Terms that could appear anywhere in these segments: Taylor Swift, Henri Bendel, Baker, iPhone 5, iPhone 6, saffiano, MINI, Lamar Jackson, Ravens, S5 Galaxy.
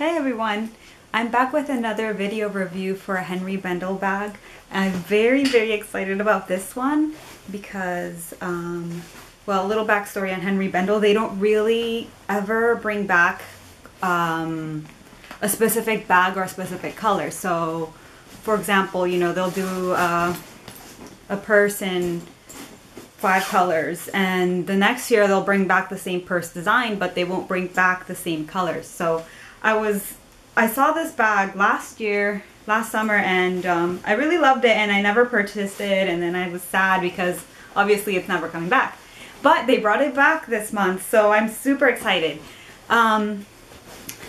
Hey everyone, I'm back with another video review for a Henri Bendel bag. I'm very excited about this one because, well, a little backstory on Henri Bendel. They don't really ever bring back a specific bag or a specific color. So, for example, you know, they'll do a purse in 5 colors, and the next year they'll bring back the same purse design, but they won't bring back the same colors. So I saw this bag last summer, and I really loved it, and I never purchased it, and then I was sad because obviously it's never coming back. But they brought it back this month, so I'm super excited.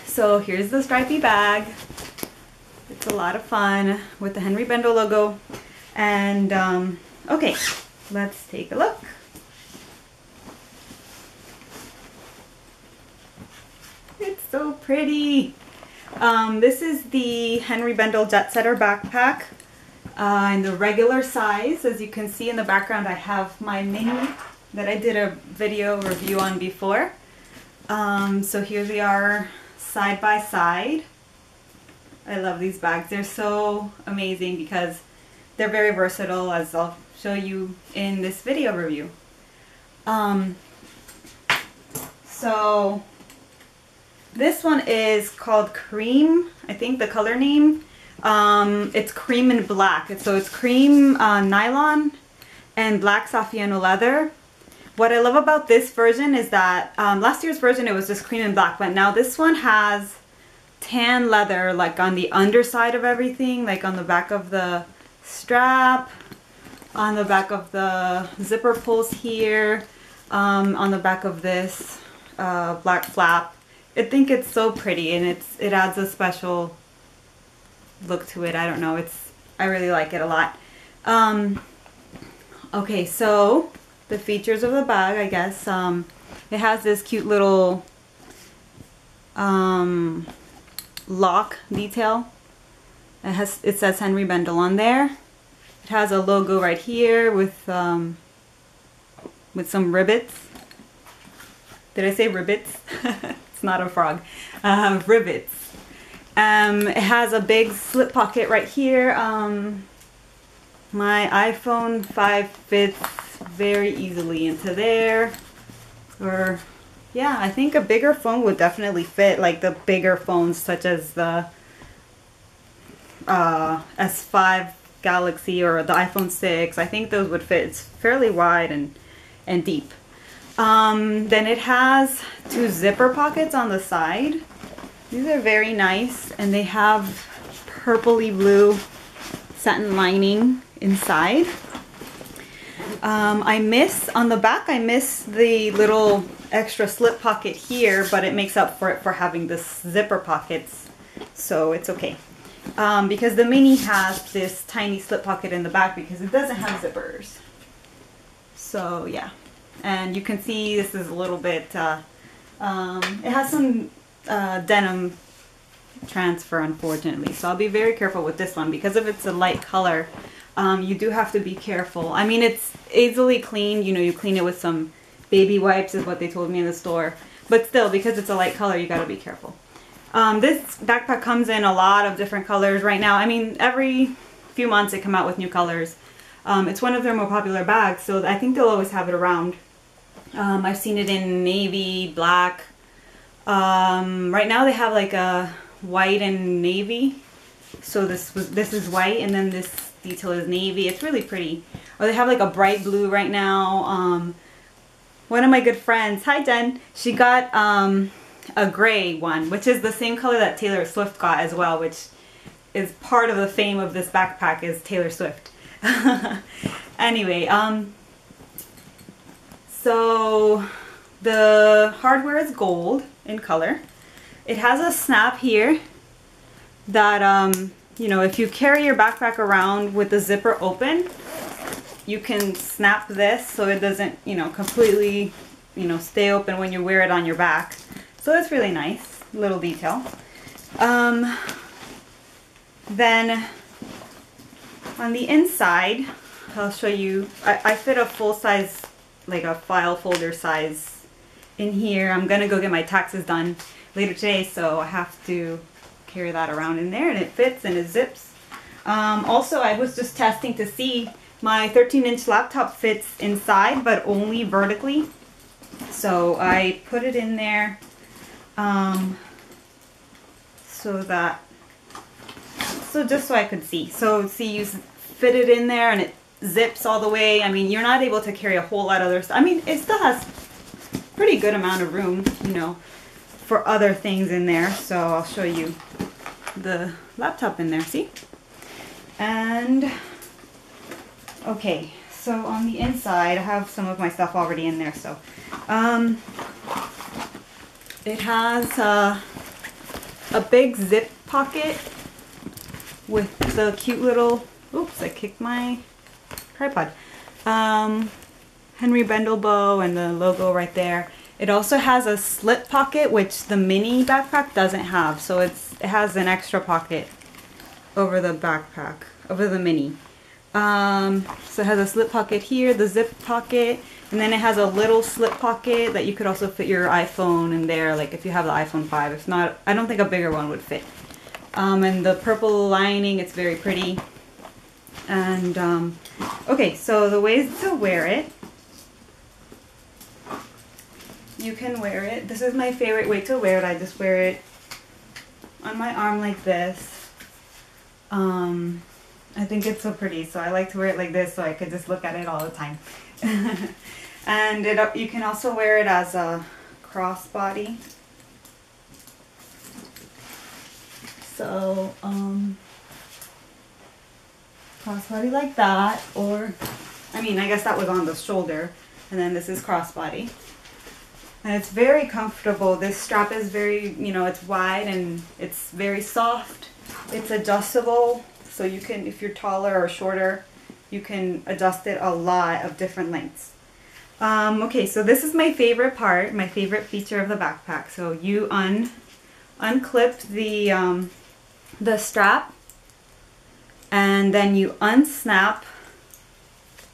So here's the stripy bag. It's a lot of fun with the Henri Bendel logo, and okay, let's take a look. It's so pretty. This is the Henri Bendel Jet Setter backpack in the regular size. As you can see in the background, I have my mini that I did a video review on before. So here they are side by side. I love these bags. They're so amazing because they're very versatile, as I'll show you in this video review. So this one is called Cream, I think the color name. It's cream and black. So it's cream nylon and black saffiano leather. What I love about this version is that last year's version, it was just cream and black, but now this one has tan leather, like on the underside of everything, like on the back of the strap, on the back of the zipper pulls here, on the back of this black flap. I think it's so pretty, and it adds a special look to it. I don't know, I really like it a lot. Okay, so the features of the bag, I guess, it has this cute little lock detail. It says Henri Bendel on there. It has a logo right here with some ribbits. Did I say ribbits? Not a frog. Rivets. It has a big slip pocket right here. My iPhone 5 fits very easily into there. Or yeah, I think a bigger phone would definitely fit, like the bigger phones such as the S5 Galaxy or the iPhone 6. I think those would fit. It's fairly wide and deep. Then it has 2 zipper pockets on the side. These are very nice, and they have purpley blue satin lining inside. On the back I miss the little extra slip pocket here, but it makes up for it for having this zipper pockets, so it's okay. Because the mini has this tiny slip pocket in the back because it doesn't have zippers. So yeah. And you can see this is a little bit, it has some denim transfer, unfortunately. So I'll be very careful with this one because if it's a light color, you do have to be careful. I mean, it's easily cleaned. You know, you clean it with some baby wipes is what they told me in the store. But still, because it's a light color, you gotta be careful. This backpack comes in a lot of different colors right now. I mean, every few months they come out with new colors. It's one of their more popular bags, so I think they'll always have it around. I've seen it in navy, black. Right now they have like a white and navy. So this is white, and then this detail is navy. It's really pretty. Or they have like a bright blue right now. One of my good friends, hi Jen, she got a gray one, which is the same color that Taylor Swift got as well, which is part of the fame of this backpack is Taylor Swift. Anyway, so the hardware is gold in color. It has a snap here that, you know, if you carry your backpack around with the zipper open, you can snap this so it doesn't, you know, completely, you know, stay open when you wear it on your back. So it's really nice, little detail. Then on the inside, I'll show you, I fit a full size, like a file folder size in here. I'm gonna go get my taxes done later today, so I have to carry that around in there, and it fits and it zips. Also, I was just testing to see my 13-inch laptop fits inside, but only vertically. So I put it in there just so I could see. So see, you fit it in there and it zips all the way. I mean, you're not able to carry a whole lot of other stuff. I mean, it still has pretty good amount of room, you know, for other things in there. So I'll show you the laptop in there, see? And okay, so on the inside, I have some of my stuff already in there. So it has a big zip pocket with the cute little, oops, I kicked my tripod, Henri Bendel bow and the logo right there. It also has a slip pocket, which the mini backpack doesn't have, so it has an extra pocket over the backpack, over the mini. So it has a slip pocket here, the zip pocket, and then it has a little slip pocket that you could also fit your iPhone in there, like if you have the iPhone 5. If not, I don't think a bigger one would fit. And the purple lining, it's very pretty. And okay, so the ways to wear it. You can wear it. This is my favorite way to wear it. I just wear it on my arm like this. I think it's so pretty, so I like to wear it like this so I could just look at it all the time. And you can also wear it as a crossbody. So crossbody like that, or I mean, I guess that was on the shoulder, and then this is crossbody. And it's very comfortable. This strap is very, you know, it's wide and it's very soft. It's adjustable, so you can, if you're taller or shorter, you can adjust it a lot of different lengths. Okay, so this is my favorite part, my favorite feature of the backpack. So you unclip the strap, and then you unsnap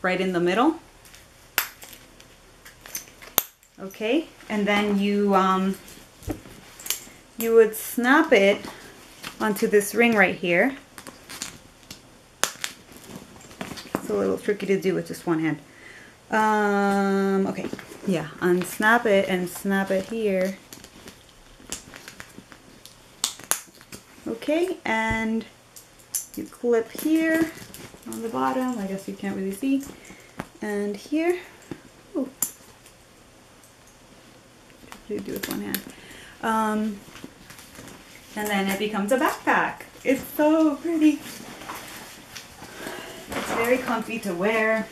right in the middle. Okay, and then you you would snap it onto this ring right here. It's a little tricky to do with just one hand. Okay, yeah, unsnap it and snap it here. Okay, and you clip here on the bottom. I guess you can't really see. And here. Ooh. You do with one hand. And then it becomes a backpack. It's so pretty. It's very comfy to wear.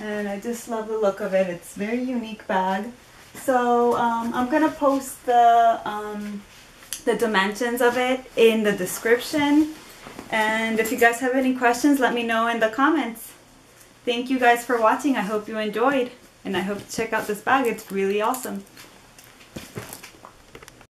And I just love the look of it. It's a very unique bag. So I'm going to post the dimensions of it in the description. And if you guys have any questions, let me know in the comments. Thank you guys for watching. I hope you enjoyed, and I hope to check out this bag. It's really awesome.